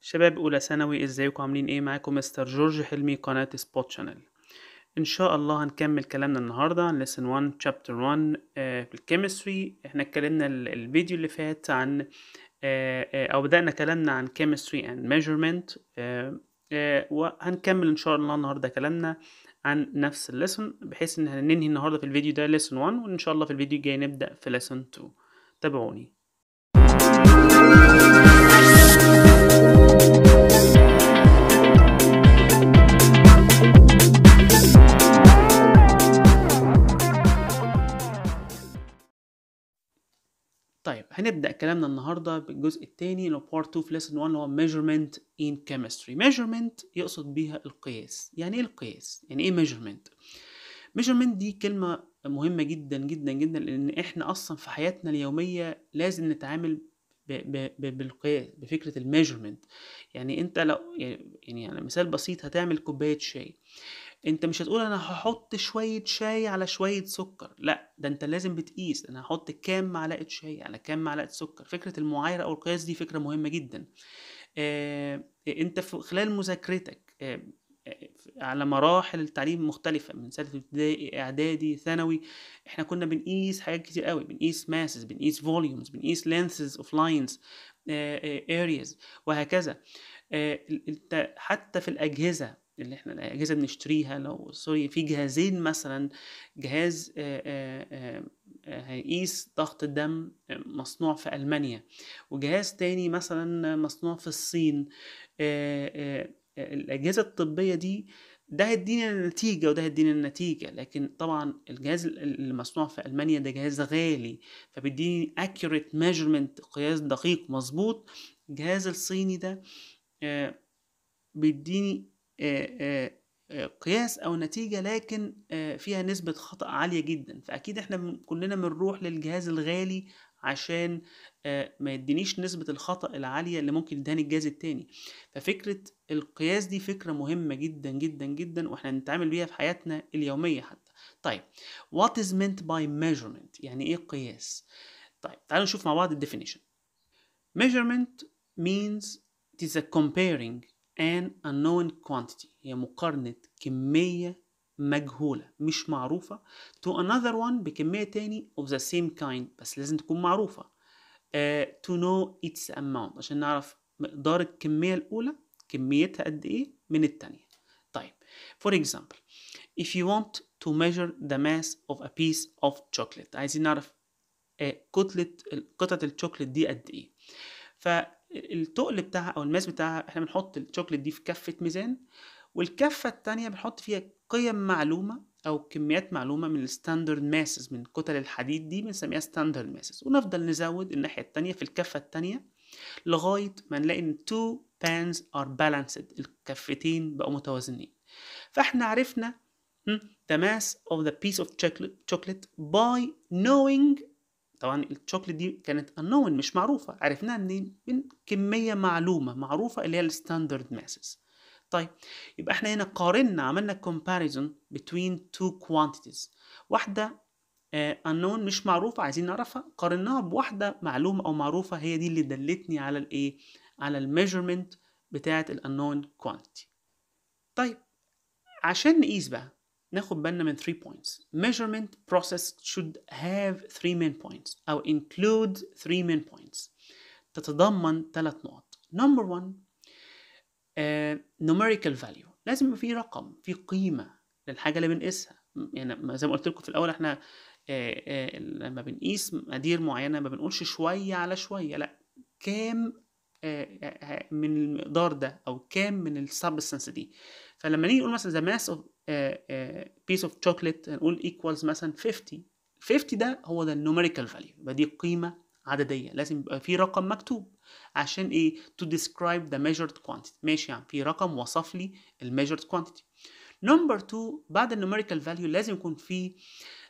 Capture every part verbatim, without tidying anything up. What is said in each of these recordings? شباب اولى ثانوي، ازيكم عاملين ايه؟ معاكم مستر جورج حلمي، قناه سبوت شانل. ان شاء الله هنكمل كلامنا النهارده عن lesson one chapter one في الكيمستري. احنا اتكلمنا الفيديو اللي فات عن او بدأنا كلامنا عن chemistry and measurement، وهنكمل ان شاء الله النهارده كلامنا عن نفس الليسون، بحيث ان هننهي النهارده في الفيديو ده lesson one، وان شاء الله في الفيديو الجاي نبدأ في lesson two. تابعوني. طيب هنبدأ كلامنا النهاردة بالجزء الثاني اللي هو part two في lesson one، اللي هو measurement in chemistry. measurement يقصد بيها القياس. يعني ايه القياس؟ يعني ايه measurement؟ measurement دي كلمة مهمة جدا جدا جدا، لأن احنا أصلا في حياتنا اليومية لازم نتعامل ب ب ب بالقياس، بفكرة الميجرمنت. يعني انت لو يعني على مثال بسيط، هتعمل كوباية شاي، انت مش هتقول انا هحط شوية شاي على شوية سكر، لا، ده انت لازم بتقيس انا هحط كام معلقة شاي على كام معلقة سكر. فكرة المعايرة او القياس دي فكرة مهمة جدا. اه انت في خلال مذاكرتك اه على مراحل التعليم مختلفة، من سنة ابتدائي اعدادي ثانوي، احنا كنا بنقيس حاجات كتير قوي، بنقيس ماسز، بنقيس فوليومز، بنقيس لينثز اوف لاينز، ارياز، وهكذا. انت حتى في الاجهزة اللي احنا الاجهزة بنشتريها، لو سوري في جهازين مثلا، جهاز هيقيس ضغط الدم مصنوع في المانيا، وجهاز تاني مثلا مصنوع في الصين. الأجهزة الطبية دي ده هيدينا النتيجة وده هيدينا النتيجة، لكن طبعا الجهاز اللي مصنوع في ألمانيا ده جهاز غالي، فبيديني accurate measurement، قياس دقيق مظبوط. الجهاز الصيني ده بيديني قياس أو نتيجة لكن فيها نسبة خطأ عالية جدا، فأكيد احنا كلنا بنروح للجهاز الغالي عشان ما يدينيش نسبة الخطأ العالية اللي ممكن يدهني الجهاز التاني. ففكرة القياس دي فكرة مهمة جدا جدا جدا، واحنا نتعامل بيها في حياتنا اليومية حتى. طيب what is meant by measurement؟ يعني ايه قياس؟ طيب تعالوا نشوف مع بعض ال definition. measurement means it is a comparing an unknown quantity، هي مقارنة كمية مجهولة مش معروفة to another one، بكمية تاني of the same kind بس لازم تكون معروفة، uh, to know its amount، عشان نعرف مقدار الكمية الأولى كميتها قد إيه من التانية. طيب for example if you want to measure the mass of a piece of chocolate، عايزين نعرف uh, كتلة قطعة الشوكليت دي قد إيه، فالتقل بتاعها أو الماس بتاعها إحنا بنحط الشوكليت دي في كفة ميزان، والكفة التانية بنحط فيها قيم معلومة أو كميات معلومة من الستاندرد ماسز، من كتل الحديد دي بنسميها ستاندرد ماسز، ونفضل نزود الناحية التانية في الكفة التانية لغاية ما نلاقي إن two pans are balanced، الكفتين بقوا متوازنين. فإحنا عرفنا the mass of the piece of chocolate by knowing، طبعا الشوكليت دي كانت unknown مش معروفة، عرفناها منين؟ من كمية معلومة معروفة اللي هي الستاندرد ماسز. طيب يبقى احنا هنا قارنا، عملنا comparison between two quantities، واحدة اه unknown مش معروفة عايزين نعرفها، قارناها بواحدة معلومة أو معروفة، هي دي اللي دلتني على الايه؟ على الميجرمنت بتاعة ال unknown quantity. طيب عشان نقيس بقى ناخد بالنا من three points. measurement process should have three main points أو include three main points، تتضمن ثلاث نقط. number one Uh, numerical value، لازم يبقى في رقم، في قيمة للحاجة اللي بنقيسها. يعني زي ما قلت لكم في الأول، احنا آآ آآ لما بنقيس مقادير معينة ما بنقولش شوية على شوية، لا، كام من المقدار ده أو كام من السبستانس دي. فلما نيجي نقول مثلا the mass of آآ آآ piece of chocolate، هنقول equals مثلا fifty. fifty ده هو ده numerical value، يبقى دي قيمة عددية، لازم يبقى في رقم مكتوب عشان ايه؟ to describe the measured quantity. ماشي، يعني في رقم وصف لي ال measured quantity. number two، بعد ال numerical value لازم يكون في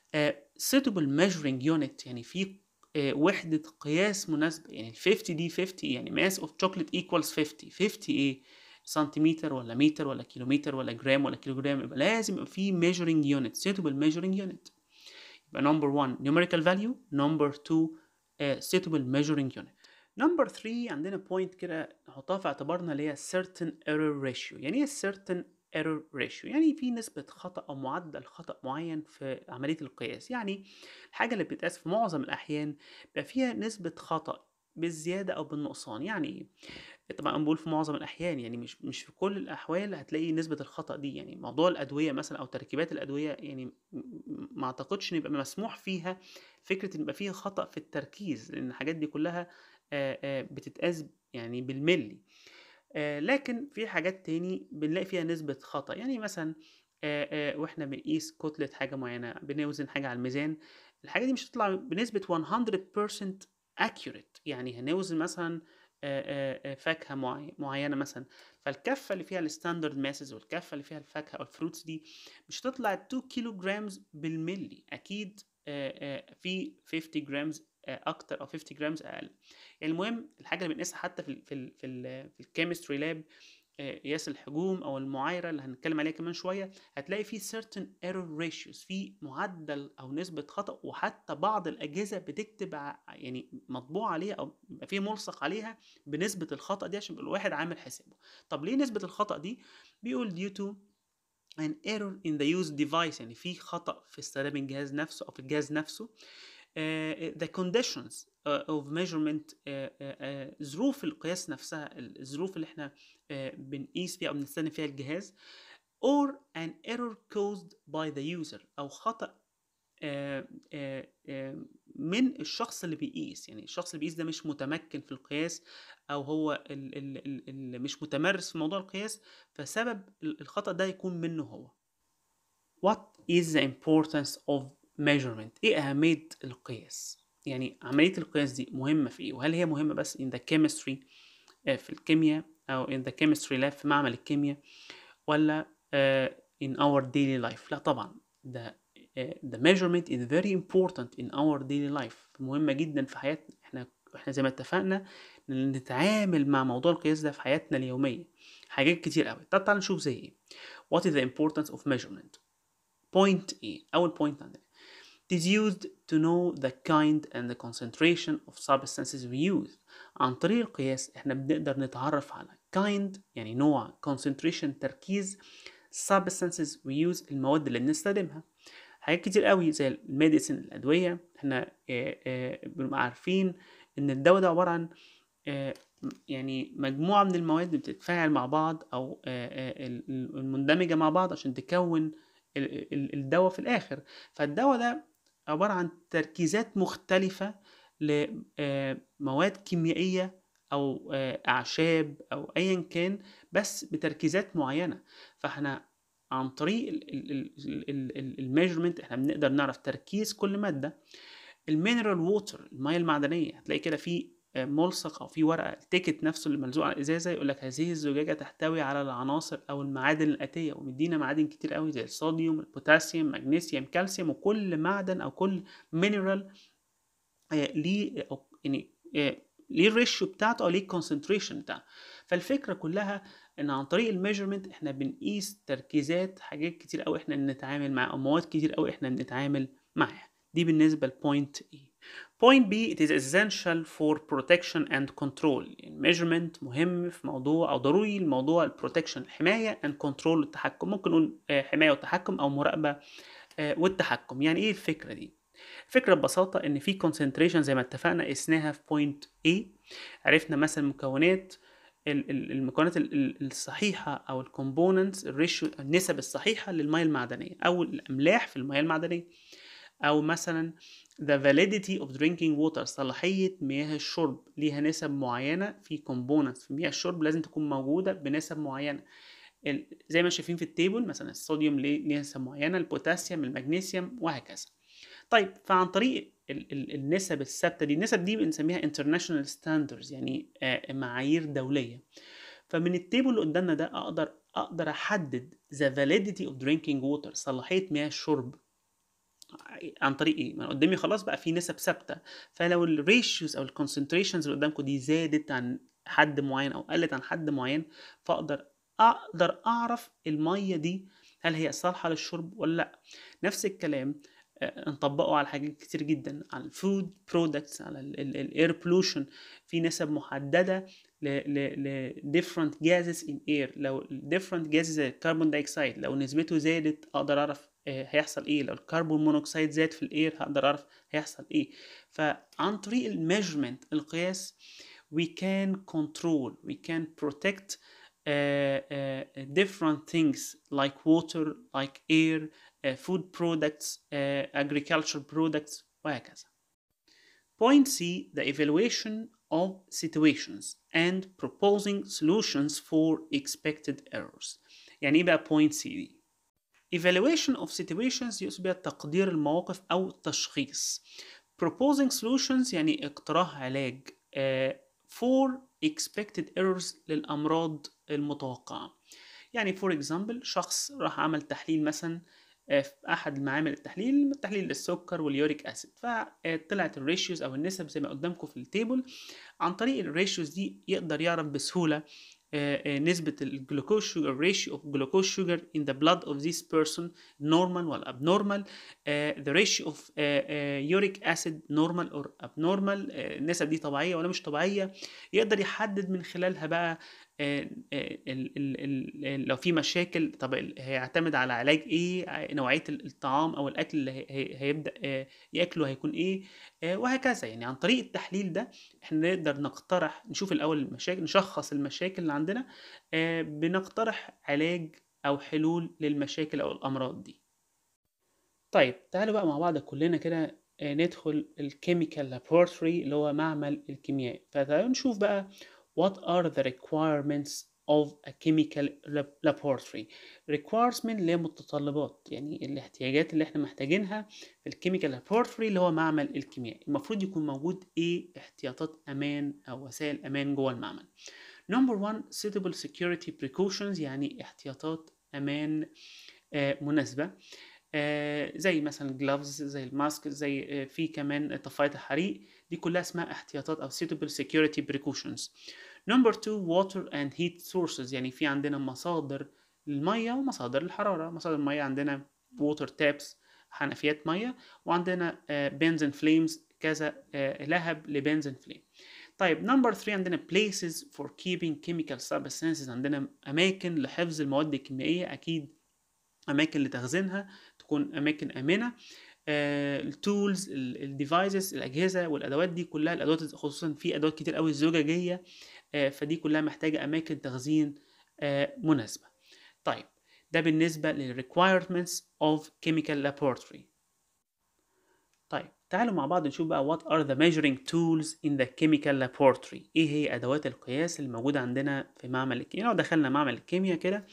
uh, suitable measuring unit، يعني في uh, وحدة قياس مناسبة. يعني fifty دي fifty، يعني mass of chocolate equals fifty. fifty ايه؟ سنتيمتر ولا متر ولا كيلومتر ولا جرام ولا كيلوجرام، يبقى لازم يبقى في measuring unit، suitable measuring unit. يبقى number one numerical value، number two Uh, suitable measuring unit. نمبر ثلاثة عندنا بوينت كده نحطها في اعتبارنا اللي هي certain error ratio. يعني ايه certain error ratio؟ يعني في نسبة خطأ أو معدل خطأ معين في عملية القياس. يعني الحاجة اللي بتتقاس في معظم الأحيان بقى فيها نسبة خطأ بالزيادة أو بالنقصان. يعني ايه؟ طبعا بقول في معظم الأحيان، يعني مش مش في كل الأحوال هتلاقي نسبة الخطأ دي. يعني موضوع الأدوية مثلا أو تركيبات الأدوية، يعني ما أعتقدش إن يبقى مسموح فيها فكرة إن يبقى فيها خطأ في التركيز، لأن الحاجات دي كلها بتتقاس يعني بالملي. لكن في حاجات تاني بنلاقي فيها نسبة خطأ. يعني مثلا واحنا بنقيس كتلة حاجة معينة، بنوزن حاجة على الميزان، الحاجة دي مش هتطلع بنسبة مية بالمية accurate. يعني هنوزن مثلا فاكهة معينة مثلا، فالكفة اللي فيها الستاندرد ماسز والكفة اللي فيها الفاكهة أو الفروتس دي مش هتطلع اتنين كيلو جرامز بالملي، أكيد في خمسين جرامز اكتر او خمسين جرامز اقل. يعني المهم الحاجه اللي بنقيسها حتى في ال في ال في, ال في الكيمستري لاب، قياس الحجوم او المعايره اللي هنتكلم عليها كمان شويه، هتلاقي في certain error ratios، في معدل او نسبه خطا. وحتى بعض الاجهزه بتكتب يعني مطبوع عليها او بيبقى في ملصق عليها بنسبه الخطا دي عشان يبقى الواحد عامل حسابه. طب ليه نسبه الخطا دي؟ بيقول due to an error in the used device، يعني في خطا في استخدام الجهاز نفسه او في الجهاز نفسه. Uh, the conditions of measurement، uh, uh, ظروف القياس نفسها، الظروف اللي احنا uh, بنقيس فيها او بنستخدم فيها الجهاز. or an error caused by the user، او خطأ uh, uh, uh, من الشخص اللي بيقيس. يعني الشخص اللي بيقيس ده مش متمكن في القياس، او هو ال ال ال ال مش متمرس في موضوع القياس، فسبب الخطأ ده يكون منه هو. What is the importance of measurement؟ ايه اهميه القياس؟ يعني عمليه القياس دي مهمه في ايه؟ وهل هي مهمه بس in the chemistry في الكيمياء او in the chemistry lab في معمل الكيمياء، ولا in our daily life؟ لا طبعا، ده the measurement is very important in our daily life، مهمه جدا في حياتنا. احنا احنا زي ما اتفقنا نتعامل مع موضوع القياس ده في حياتنا اليوميه، حاجات كتير قوي. طب تعالوا نشوف زي ايه. what is the importance of measurement؟ point ايه؟ اول point عندنا It is used to know the kind and the concentration of substances we use. عن طريق القياس احنا بنقدر نتعرف على kind يعني نوع، concentration تركيز، substances we use المواد اللي بنستخدمها. حاجات كتير قوي زي الميديسين الأدوية، احنا اه اه بنبقى عارفين إن الدواء ده عبارة عن اه يعني مجموعة من المواد بتتفاعل مع بعض أو اه اه المندمجة مع بعض عشان تكون الدواء في الآخر. فالدواء ده عبارة عن تركيزات مختلفة لمواد كيميائية أو أعشاب أو أيا كان، بس بتركيزات معينة. فاحنا عن طريق الميجرمنت احنا بنقدر نعرف تركيز كل مادة. المينرال ووتر، المياه المعدنية، هتلاقي كده في ملصق أو في ورقة، التيكت نفسه اللي ملزوق على الإزازة يقول لك هذه الزجاجة تحتوي على العناصر أو المعادن الآتية، ومدينا معادن كتير قوي زي الصوديوم، البوتاسيوم، مغنيسيوم، كالسيوم. وكل معدن أو كل مينرال ليه يعني ليه الريشيو بتاعته أو ليه الكونسنتريشن بتاعته. فالفكرة كلها إن عن طريق الميجرمنت إحنا بنقيس تركيزات حاجات كتير قوي إحنا بنتعامل معاها، أو مواد كتير قوي إحنا بنتعامل معاها. دي بالنسبة لبوينت إيه. Point B، it is essential for protection and control. measurement مهم في موضوع أو ضروري لموضوع ال protection الحماية and control التحكم. ممكن نقول حماية والتحكم أو مراقبة والتحكم. يعني إيه الفكرة دي؟ الفكرة ببساطة إن في concentration زي ما اتفقنا قسناها في point A، عرفنا مثلا مكونات المكونات الصحيحة أو ال components، النسب الصحيحة للمياه المعدنية أو الأملاح في المياه المعدنية، أو مثلا the validity of drinking water، صلاحية مياه الشرب ليها نسب معينة، في components في مياه الشرب لازم تكون موجودة بنسب معينة. زي ما شايفين في التيبل مثلا الصوديوم ليه نسب معينة، البوتاسيوم، المغنيسيوم، وهكذا. طيب فعن طريق ال ال النسب الثابتة دي، النسب دي بنسميها international standards، يعني معايير دولية. فمن التيبل اللي قدامنا ده أقدر أقدر أحدد the validity of drinking water، صلاحية مياه الشرب، عن طريق ايه؟ ما قدامي خلاص بقى في نسب ثابته، فلو الريشيوز او الكونسنتريشنز اللي قدامكم دي زادت عن حد معين او قلت عن حد معين، فاقدر اقدر اعرف الميه دي هل هي صالحه للشرب ولا لا. نفس الكلام نطبقه على حاجات كتير جدا، على الفود برودكتس، على الاير بولوشن. في نسب محدده ل different gases in air. لو different gases زي الكربون دايوكسيد لو نسبته زادت اقدر اعرف هيحصل ايه، لو الكربون مونوكسيد زاد في الاير هقدر اعرف هيحصل ايه. فعن طريق الميجرمنت، القياس، we can control we can protect uh, uh, different things like water, like air, uh, food products, uh, agriculture products وهكذا. Point C, the evaluation of situations and proposing solutions for expected errors. يعني ايه بقى point C دي؟ Evaluation of situations يقصد بها تقدير المواقف أو التشخيص. Proposing solutions يعني اقتراح علاج. uh, for expected errors للأمراض المتوقعة. يعني for example شخص راح عمل تحليل مثلا في أحد المعامل التحليل، تحليل للسكر واليوريك أسيد، فطلعت الريشيوز أو النسب زي ما قدامكم في التيبل. عن طريق الريشيوز دي يقدر يعرف بسهولة نسبة الجلوكوز شوجر، ratio of glucose sugar in the blood of this person normal or abnormal, the ratio of uric acid normal or abnormal، النسب دي طبيعية ولا مش طبيعية. يقدر يحدد من خلالها بقى لو في مشاكل، طب هيعتمد على علاج ايه، نوعية الطعام او الاكل اللي هيبدأ ياكله هيكون ايه وهكذا. يعني عن طريق التحليل ده احنا نقدر نقترح، نشوف الاول المشاكل، نشخص المشاكل اللي عندنا، بنقترح علاج او حلول للمشاكل او الامراض دي. طيب تعالوا بقى مع بعض كلنا كده ندخل الكيميكال لابوراتوري اللي هو معمل الكيمياء. فتعالوا نشوف بقى What are the requirements of a chemical laboratory؟ requirements اللي هي متطلبات، يعني الاحتياجات اللي احنا محتاجينها في الكيميكال لابوراتوري اللي هو معمل الكيمياء. المفروض يكون موجود ايه احتياطات امان او وسائل امان جوه المعمل. Number one, suitable security precautions، يعني احتياطات امان آه مناسبة، آه زي مثلا gloves، زي الماسك، زي آه في كمان طفاية الحريق. دي كلها اسمها احتياطات أو suitable security precautions. Number two, water and heat sources، يعني في عندنا مصادر المية ومصادر الحرارة. مصادر المية عندنا water taps، حنفيات مية، وعندنا بنزين فليمز، كذا لهب لبنزين فليم. طيب number three عندنا places for keeping chemical substances، عندنا أماكن لحفظ المواد الكيميائية، أكيد أماكن لتخزينها تكون أماكن آمنة. التولز، الديفايسز، الاجهزه والادوات، دي كلها الادوات خصوصا في ادوات كتير قوي الزجاجيه، فدي كلها محتاجه اماكن تخزين مناسبه. طيب ده بالنسبه للrequirements of chemical laboratory. طيب تعالوا مع بعض نشوف بقى what are the measuring tools in the chemical laboratory، ايه هي ادوات القياس اللي موجوده عندنا في معمل الكيمياء. لو دخلنا معمل الكيمياء كده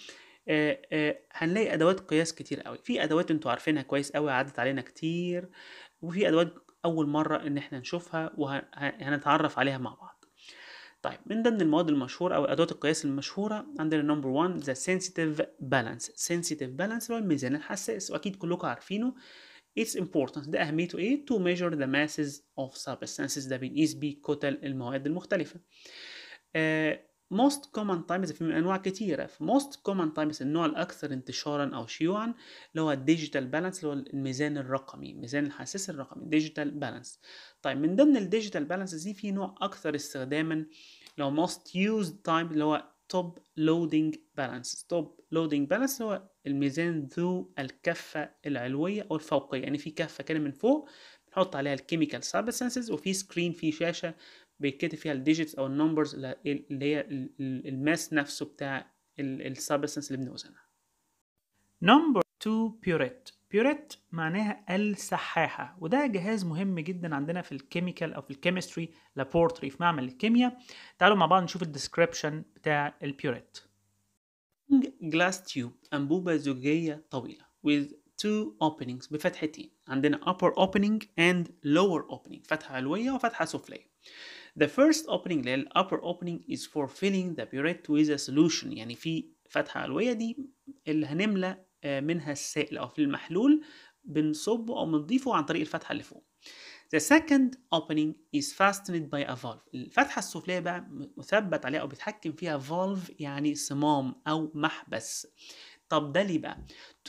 آه آه هنلاقي ادوات قياس كتير قوي. في ادوات انتوا عارفينها كويس قوي، عدت علينا كتير، وفي ادوات اول مره ان احنا نشوفها وهنتعرف عليها مع بعض. طيب من ضمن المواد المشهوره او ادوات القياس المشهوره عندنا نمبر واحد ذا سنسيتيف بالانس. سنسيتيف بالانس هو الميزان الحساس، واكيد كلكم عارفينه. its importance ده اهميته ايه؟ to measure the masses of substances، ده بنقيس بيه كتل المواد المختلفه. آه most common types، في من انواع كتيره، في most common types النوع الاكثر انتشارا او شيوعا اللي هو الديجيتال بالانس، اللي هو الميزان الرقمي، الميزان الحساس الرقمي، ديجيتال بالانس. طيب من ضمن الديجيتال بالانس دي في نوع اكثر استخداما لو most used type اللي هو توب لودنج بالانس. توب لودنج بالانس هو الميزان ذو الكفه العلويه او الفوقيه، يعني في كفه كده من فوق بنحط عليها الكيميكال سابستانسز، وفي سكرين، في شاشه بيتكتب فيها الديجيتس او النمبرز اللي هي الماس نفسه بتاع السبستانس اللي بنوزنها. نمبر اتنين بيوريت. بيوريت معناها السحاحه، وده جهاز مهم جدا عندنا في الكيميكال او في الكيمستري لابوراتوري في معمل الكيمياء. تعالوا مع بعض نشوف الديسكريبشن بتاع البيوريت. جلاس تيوب، انبوبه زجاجيه طويله with two openings، بفتحتين، عندنا upper opening and lower opening، فتحه علويه وفتحه سفليه. The first opening اللي هي ال upper opening is for filling the burette with a solution، يعني في فتحة علوية دي اللي هنملى منها السائل أو في المحلول بنصبه أو بنضيفه عن طريق الفتحة اللي فوق. The second opening is fastened by a valve. الفتحة السفلية بقى مثبت عليها أو بيتحكم فيها valve، يعني صمام أو محبس. طب ده ليه بقى؟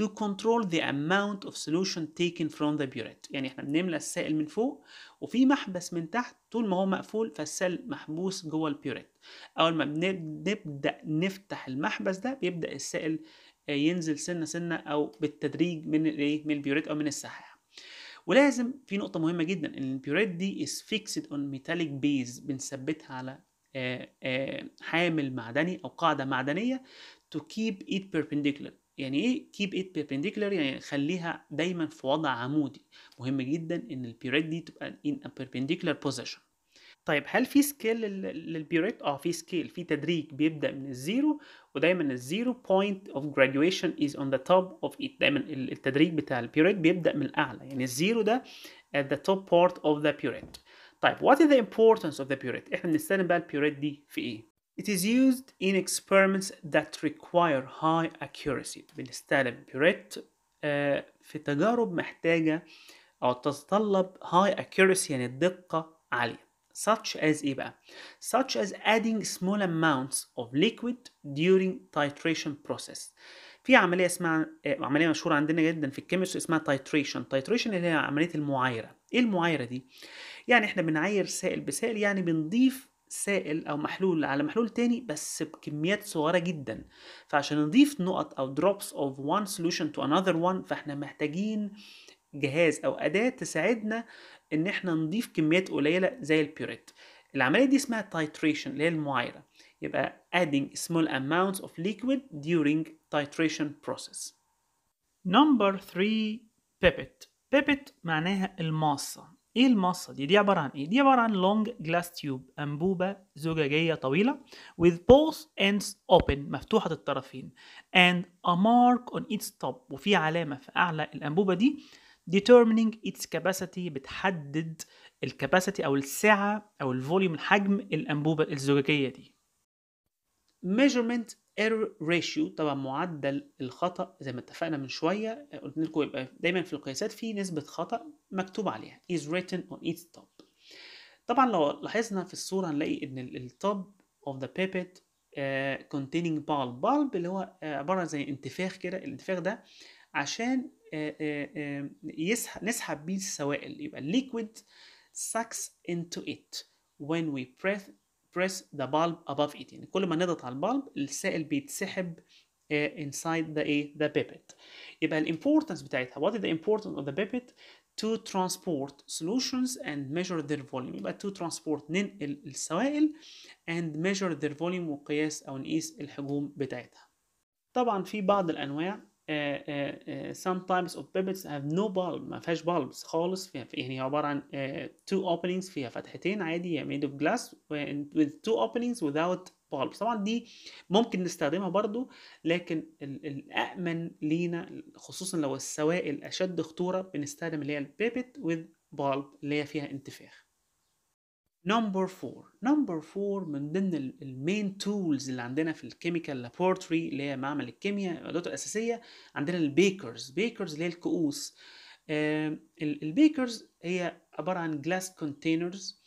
to control the amount of solution taken from the burette. يعني احنا بنملى السائل من فوق وفي محبس من تحت، طول ما هو مقفول فالسائل محبوس جوه البيوريت. اول ما بنبدا نفتح المحبس ده بيبدا السائل ينزل سنه سنه او بالتدريج من الايه، من البيوريت او من السحاح. ولازم في نقطه مهمه جدا، ان البيوريت دي is fixed on metallic base، بنثبتها على آآ آآ حامل معدني او قاعده معدنيه to keep it perpendicular. يعني ايه keep it perpendicular؟ يعني خليها دايما في وضع عمودي. مهم جدا ان البيوريت دي تبقى in a perpendicular position. طيب هل في سكيل للبيوريت؟ اه في سكيل، في تدريج بيبدا من الزيرو، ودايما الزيرو point of graduation is on the top of it. دايما التدريج بتاع البيوريت بيبدا من الاعلى، يعني الزيرو ده at the top part of the burette. طيب what is the importance of the burette؟ احنا بنستخدم بقى البيوريت دي في ايه؟ It is used in experiments that require high accuracy. بنستخدم burette في تجارب محتاجة أو تتطلب high accuracy، يعني الدقة عالية. Such as إيه بقى؟ Such as adding small amounts of liquid during titration process. في عملية اسمها عملية مشهورة عندنا جدا في الكيمستري اسمها titration. titration اللي هي عملية المعايرة. إيه المعايرة دي؟ يعني إحنا بنعاير سائل بسائل، يعني بنضيف سائل او محلول على محلول تاني بس بكميات صغيره جدا. فعشان نضيف نقط او drops of one solution to another one، فاحنا محتاجين جهاز او اداه تساعدنا ان احنا نضيف كميات قليله زي البيوريت. العمليه دي اسمها titration اللي هي المعايره. يبقى adding small amounts of liquid during titration process. number three pipette. pipette معناها الماصه. ايه المصة دي؟ دي عبارة عن ايه؟ دي عبارة عن لونج جلاس تيوب، انبوبة زجاجية طويلة with both ends open، مفتوحة الطرفين، and a mark on its top، وفي علامة في اعلى الانبوبة دي determining its capacity، بتحدد الكاباسيتي او السعة او الفوليوم، الحجم، الانبوبة الزجاجية دي. measurement error ratio، طبعا معدل الخطأ زي ما اتفقنا من شوية، قلت لكم يبقى دايما في القياسات في نسبة خطأ مكتوب عليها is written on its top. طبعا لو لاحظنا في الصورة هنلاقي ان ال top of the pipette uh, containing bulb. bulb اللي هو uh, عبارة زي انتفاخ كده، الانتفاخ ده عشان uh, uh, uh, نسحب بيه السوائل. يبقى liquid sucks into it when we press press the bulb above it. يعني كل ما نضغط على البالب السائل بيتسحب uh, inside the uh, the pipette. يبقى الامبورتنس بتاعتها what is the importance of the pipette to transport solutions and measure their volume. يبقى to transport ننقل السوائل and measure their volume، وقياس او نقيس الحجوم بتاعتها. طبعا في بعض الانواع uh, uh, some types of pipettes have no bulb، ما فيهاش bulbs خالص، فيها يعني عباره عن uh, two openings، فيها فتحتين عادي يعني made of glass with two openings without bulbs. طبعا دي ممكن نستخدمها برضو، لكن الامن لينا خصوصا لو السوائل اشد خطوره بنستخدم اللي هي البيبت with bulb اللي هي فيها انتفاخ. نمبر فور. نمبر فور من ضمن المين تولز اللي عندنا في الكيميكال لابورتري اللي هي معمل الكيمياء، الادوات الاساسيه عندنا البيكرز. بيكرز اللي هي الكؤوس. آه البيكرز هي عباره عن جلاس كونتينرز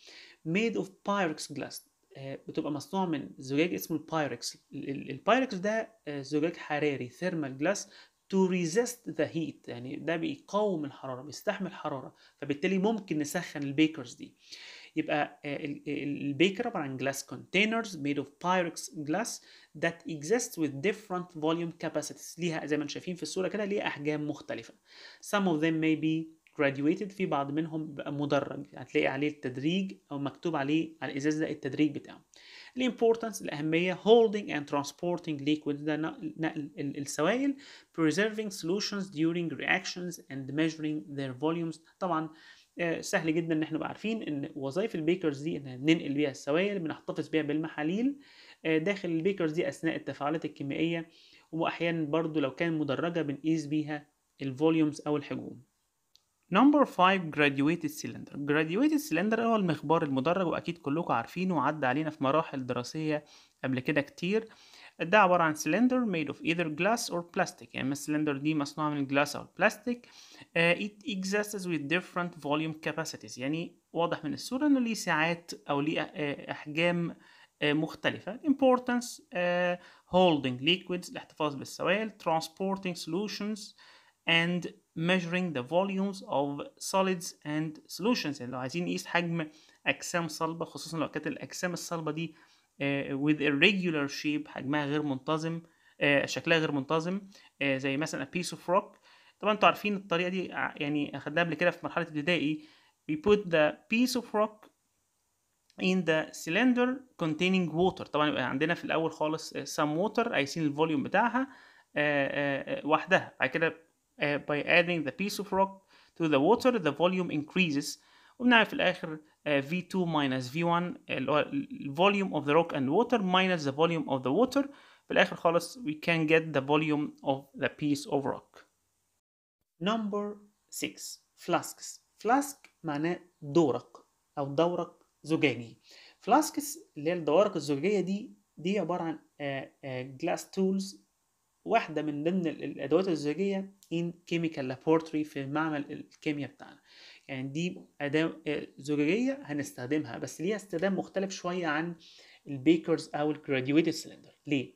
made of pyrex glass. آه بتبقى مصنوعه من زجاج اسمه البايركس. البايركس ده آه زجاج حراري ثيرمال جلاس to resist the heat، يعني ده بيقاوم الحراره، بيستحمل الحراره، فبالتالي ممكن نسخن البيكرز دي. يبقى البيكر عبارة عن glass containers made of pyrex glass that exists with different volume capacities. ليها زي ما انتم شايفين في الصورة كده ليها أحجام مختلفة. Some of them may be graduated، في بعض منهم بيبقى مدرج، هتلاقي عليه التدريج أو مكتوب عليه على الإزاز ده التدريج بتاعه. ال importance الأهمية holding and transporting liquids، ده نقل السوائل، preserving solutions during reactions and measuring their volumes. طبعا سهل جدا ان احنا نبقى عارفين ان وظائف البيكرز دي ان ننقل بيها السوائل، بنحتفظ بيها بالمحاليل داخل البيكرز دي اثناء التفاعلات الكيميائيه، واحيانا برضو لو كان مدرجه بنقيس بيها الفوليومز او الحجوم. نمبر خمسة graduated cylinder. graduated cylinder هو المخبار المدرج، واكيد كلكم عارفينه وعدى علينا في مراحل دراسيه قبل كده كتير. ده عبارة عن cylinder made of either glass or plastic، يعني السلندر دي مصنوعة من الجلاس أو البلاستيك. uh, it exists with different volume capacities، يعني واضح من الصورة إنه ليه ساعات أو ليه أحجام مختلفة. Importance holding liquids الاحتفاظ بالسوائل, transporting solutions and measuring the volumes of solids and solutions. يعني لو عايزين نقيس حجم أجسام صلبة خصوصا لو كانت الأجسام الصلبة دي with irregular shape حجمها غير منتظم, شكلها غير منتظم, زي مثلا a piece of rock. طبعا انتوا عارفين الطريقة دي يعني أخدناها قبل كده في مرحلة ابتدائي. we put the piece of rock in the cylinder containing water. طبعا يبقى عندنا في الأول خالص some water قايسين الفوليوم بتاعها وحدها, بعد كده Uh, by adding the piece of rock to the water the volume increases. وبنعرف في الآخر uh, في two minus في one اللي هو volume of the rock and water minus the volume of the water. في الآخر خالص we can get the volume of the piece of rock. Number six flasks. flask معناه دورق أو دورق زجاجي. flasks اللي هي الدوارق الزجاجية دي دي عبارة عن uh, uh, glass tools, واحدة من ضمن الأدوات الزجاجية in chemical laboratory في معمل الكيمياء بتاعنا. يعني دي أداة زجاجية هنستخدمها بس ليها استخدام مختلف شوية عن البيكرز أو الجراديويتد سلندر. ليه؟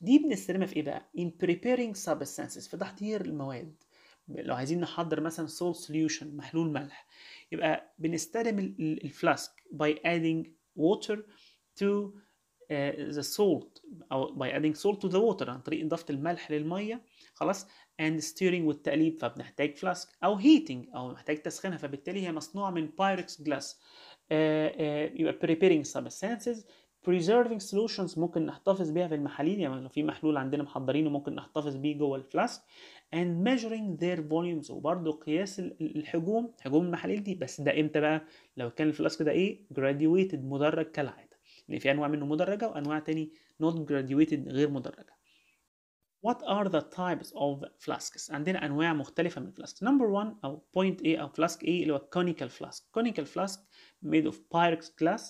دي بنستخدمها في إيه بقى؟ in preparing substances في تحضير المواد. لو عايزين نحضر مثلا salt solution محلول ملح يبقى بنستخدم الفلاسك by adding water to Uh, the salt أو by adding salt to the water عن طريق إضافة الملح للمية خلاص, and stirring والتقليب فبنحتاج فلاسك, أو heating أو محتاج تسخينها فبالتالي هي مصنوعة من بايركس جلاس. uh, uh, يبقى preparing substances, preserving solutions ممكن نحتفظ بيها في المحاليل, يعني لو في محلول عندنا محضرينه ممكن نحتفظ بيه جوه الفلاسك, and measuring their volumes وبرضه قياس الحجوم حجوم المحاليل دي. بس ده إمتى بقى؟ لو كان الفلاسك ده إيه graduated مدرج كالعادة, لأن في أنواع منه مدرجة وأنواع تاني not graduated غير مدرجة. What are the types of flasks؟ عندنا أنواع مختلفة من flasks. Number one أو point A أو flask A اللي هو conical flask. Conical flask made of pyrex glass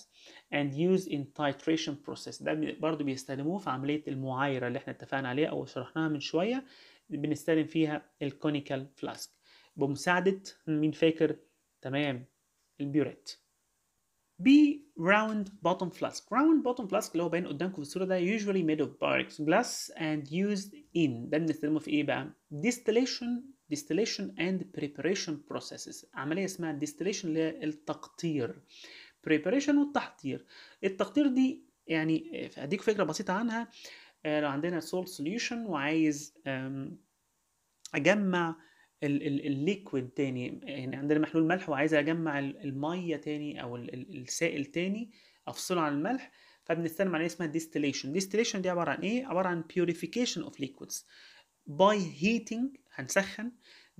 and used in titration process. ده برضه بيستخدموه في عملية المعايرة اللي احنا اتفقنا عليها أو شرحناها من شوية, بنستخدم فيها الكونيكال فلاسك بمساعدة مين فاكر؟ تمام البيوريت. B round bottom flask. round bottom flask اللي هو باين قدامكم في الصورة ده usually made of pyrex glass and used in, ده بنستخدمه في ايه بقى؟ distillation distillation and preparation processes. عملية اسمها distillation اللي هي التقطير, preparation والتحضير. التقطير دي يعني هديكم فكرة بسيطة عنها. لو عندنا salt solution وعايز أجمع الليكويد تاني, يعني عندنا محلول ملح وعايز اجمع الميه تاني او السائل تاني افصله عن الملح, فبنستخدم عليه اسمها ديستيليشن. ديستيليشن دي عباره عن ايه؟ عباره عن purification of liquids by heating هنسخن,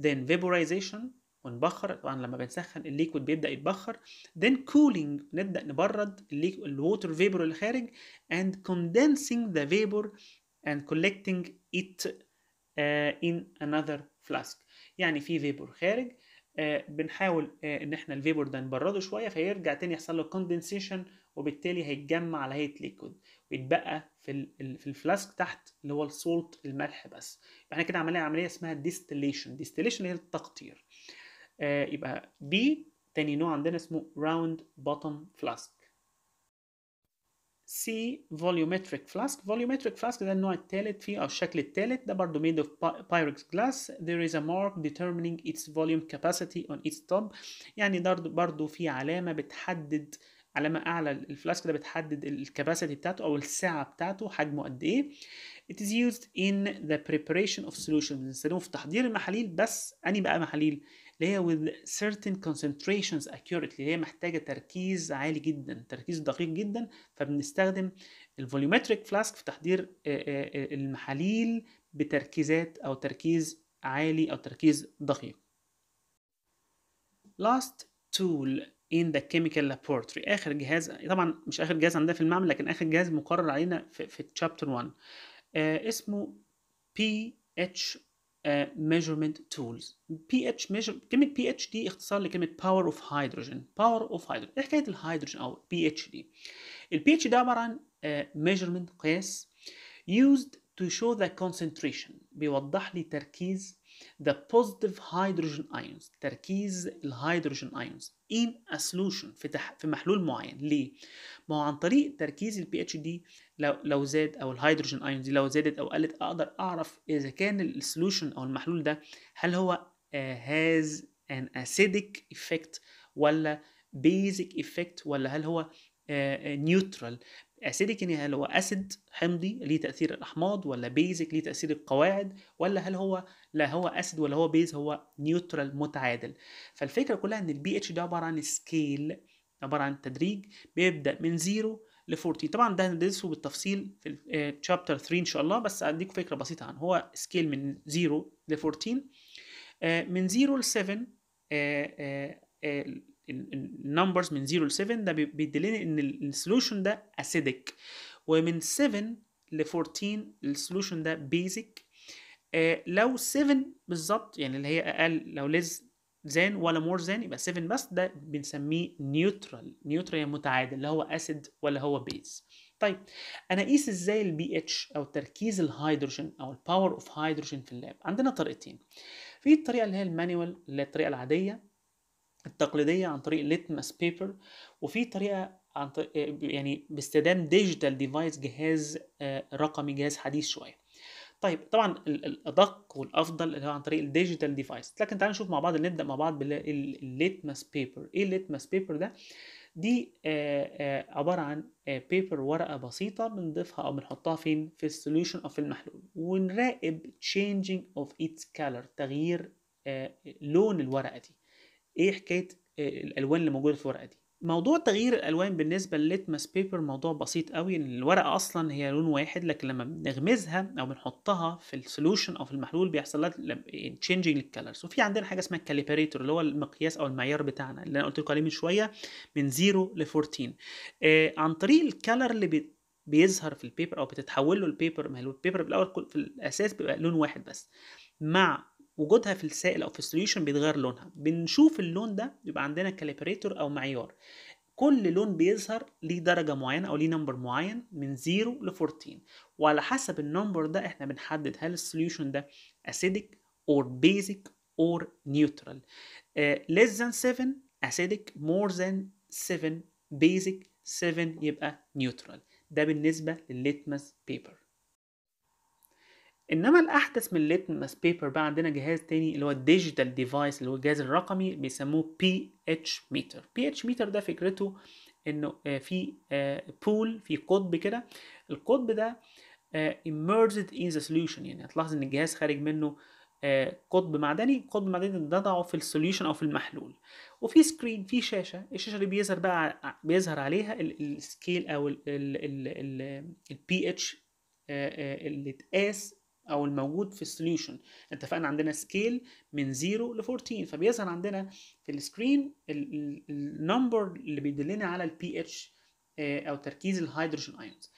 then vaporization ونبخر, طبعا لما بنسخن الليكويد بيبدا يتبخر, then cooling نبدا نبرد الووتر فيبر اللي خارج, and condensing the vapor and collecting it uh, in another flask. يعني في فيبور خارج آه بنحاول آه ان احنا الفيبور ده نبرده شويه فيرجع تاني يحصل له كوندنسيشن وبالتالي هيتجمع على هيئه ليكويد ويتبقى في في الفلاسك تحت اللي هو السولت الملح بس. يبقى احنا كده عملنا عمليه اسمها ديستيليشن. ديستيليشن هي التقطير. آه يبقى بي تاني نوع عندنا اسمه راوند بوتوم فلاسك. سي volumetric flask. volumetric flask ده النوع الثالث فيه أو الشكل الثالث, ده برضه made of pyrex glass. there is a mark determining its volume capacity on its top. يعني برضه في علامة بتحدد, علامة أعلى الفلاسك ده بتحدد الكباسيتي بتاعته أو السعة بتاعته حجمه قد إيه. it is used in the preparation of solutions. بنستخدمه في تحضير المحاليل, بس أني بقى محاليل اللي هي with certain concentrations accurately اللي هي محتاجة تركيز عالي جدا, تركيز دقيق جدا, فبنستخدم الفوليومتريك فلاسك في تحضير المحاليل بتركيزات أو تركيز عالي أو تركيز دقيق. last tool in the chemical laboratory آخر جهاز, طبعا مش آخر جهاز عندنا في المعمل لكن آخر جهاز مقرر علينا في, في chapter one, آه اسمه pH Uh, measurement tools. pH measure, كلمة pH دي اختصار لكلمة power of hydrogen. power of hydrogen. ايه حكاية الهيدروجين أو pH دي؟ ال pH ده عبارة عن uh, measurement قياس used to show the concentration بيوضح لي تركيز the positive hydrogen ions، تركيز الهيدروجين ions in a solution، في, تح... في محلول معين. ليه؟ ما هو عن طريق تركيز البي اتش دي لو لو زاد، او الهيدروجين ions دي لو زادت او قلت، اقدر اعرف اذا كان السوليوشن او المحلول ده هل هو has an acidic effect ولا basic effect، ولا هل هو نيوترال. اسيدك يعني هل هو اسيد حمضي ليه تاثير الاحماض، ولا بيزك ليه تاثير القواعد، ولا هل هو لا هو اسيد ولا هو بيز، هو نيوترال متعادل. فالفكره كلها ان البي اتش ده عباره عن سكيل، عباره عن تدريج بيبدا من صفر ل أربعين. طبعا ده هندرسه بالتفصيل في تشابتر ثلاثة ان شاء الله، بس اديكم فكره بسيطه عنه. هو سكيل من صفر ل أربعة عشر، من صفر ل سبعة النمبرز من صفر ل سبعة ده بيدلنا ان السوليوشن ده اسيديك، ومن سبعة ل أربعة عشر السوليوشن ده بيزك. آه لو سبعة بالظبط يعني اللي هي اقل، لو ليز ذان ولا مور ذان يبقى سبعة بس، ده بنسميه نيوترال. نيوترال يعني متعادل، لا هو اسيد ولا هو بيز. طيب انا اقيس ازاي البي اتش او تركيز الهيدروجين او الباور اوف هيدروجين في اللاب؟ عندنا طريقتين، في الطريقه اللي هي المانيوال اللي هي الطريقه العاديه التقليدية عن طريق ليتمس بيبر، وفي طريقة عن طريق يعني باستخدام ديجيتال ديفايس، جهاز رقمي، جهاز حديث شوية. طيب طبعا الأدق والأفضل اللي هو عن طريق الديجيتال ديفايس، لكن تعالوا نشوف مع بعض، نبدأ مع بعض بالليتمس بيبر. إيه الليتمس بيبر ده؟ دي عبارة عن بيبر، ورقة بسيطة بنضيفها أو بنحطها فين؟ في السوليوشن أو في المحلول، ونراقب changing of its color، تغيير لون الورقة دي. ايه حكايه الالوان اللي موجوده في الورقه دي؟ موضوع تغيير الالوان بالنسبه للليتمس بيبر موضوع بسيط قوي، ان الورقه اصلا هي لون واحد، لكن لما بنغمزها او بنحطها في السوليوشن او في المحلول بيحصل لها تشينجينج للكالرز. وفي عندنا حاجه اسمها الكاليبريتور اللي هو المقياس او المعيار بتاعنا اللي انا قلت لكم عليه من شويه، من صفر ل أربعة عشر. آه عن طريق الكالر اللي بي بيظهر في البيبر او بتتحول له البيبر، ما هو البيبر بالاول في الاساس بيبقى لون واحد بس، مع وجودها في السائل او في السوليوشن بيتغير لونها. بنشوف اللون ده بيبقى عندنا كاليبريتور او معيار، كل لون بيظهر ليه درجه معينه او ليه نمبر معين من صفر ل أربعة عشر، وعلى حسب النمبر ده احنا بنحدد هل السوليوشن ده اسيديك اور بيزك اور نيوترال. less than سبعة اسيديك، more than سبعة بيزك، سبعة يبقى نيوترال. ده بالنسبه للليتمس بيبر. انما الاحدث من الليتمس بيبر بقى عندنا جهاز تاني اللي هو الديجيتال ديفايس، اللي هو الجهاز الرقمي، بيسموه بي اتش ميتر. بي اتش ميتر ده فكرته انه في بول، في قطب كده، القطب ده emerged in the solution، يعني هتلاحظ ان الجهاز خارج منه قطب معدني، قطب معدني اتضعه في السوليوشن او في المحلول. وفي سكرين، في شاشه، الشاشه اللي بيظهر بقى بيظهر عليها السكيل او البي اتش اللي اتقاس او الموجود في السوليوشن. اتفقنا عندنا سكيل من صفر ل أربعة عشر، فبيظهر عندنا في السكرين النمبر اللي بيدلنا على البي اتش او تركيز الهيدروجين ايونز.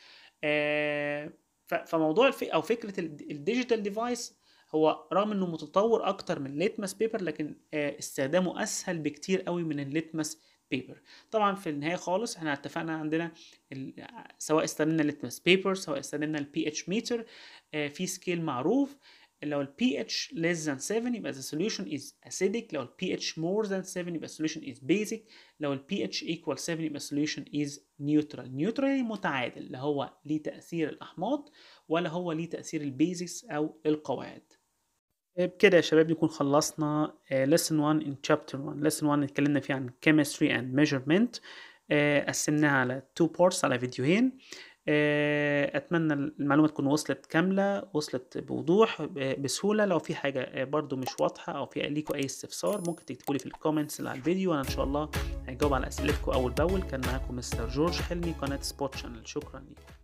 فموضوع او فكره الديجيتال ديفايس هو رغم انه متطور اكتر من الليتمس بيبر، لكن استخدامه اسهل بكتير قوي من الليتمس بيبر. طبعا في النهايه خالص احنا اتفقنا عندنا سواء استخدمنا الليتمس بيبر سواء استخدمنا البي اتش ميتر، في سكيل معروف، لو البي اتش less than سبعة يبقى the solution is acidic، لو البي اتش more than سبعة يبقى the solution is basic، لو البي اتش equal سبعة يبقى the solution is neutral. neutral يعني متعادل، لا هو ليه تاثير الاحماض ولا هو ليه تاثير البيزكس او القواعد. بكده يا شباب نكون خلصنا lesson واحد in chapter واحد. lesson واحد اتكلمنا فيه عن chemistry and measurement، قسمناها على two parts، على فيديوهين. اتمنى المعلومه تكون وصلت كامله، وصلت بوضوح بسهوله. لو في حاجه برضو مش واضحه او في ليكوا اي استفسار ممكن تكتبوا لي في الكومنتس اللي على الفيديو، وانا ان شاء الله هجاوب على اسئلتكم اول باول. كان معاكم مستر جورج حلمي، قناه سبوت شانل. شكرا ليكم.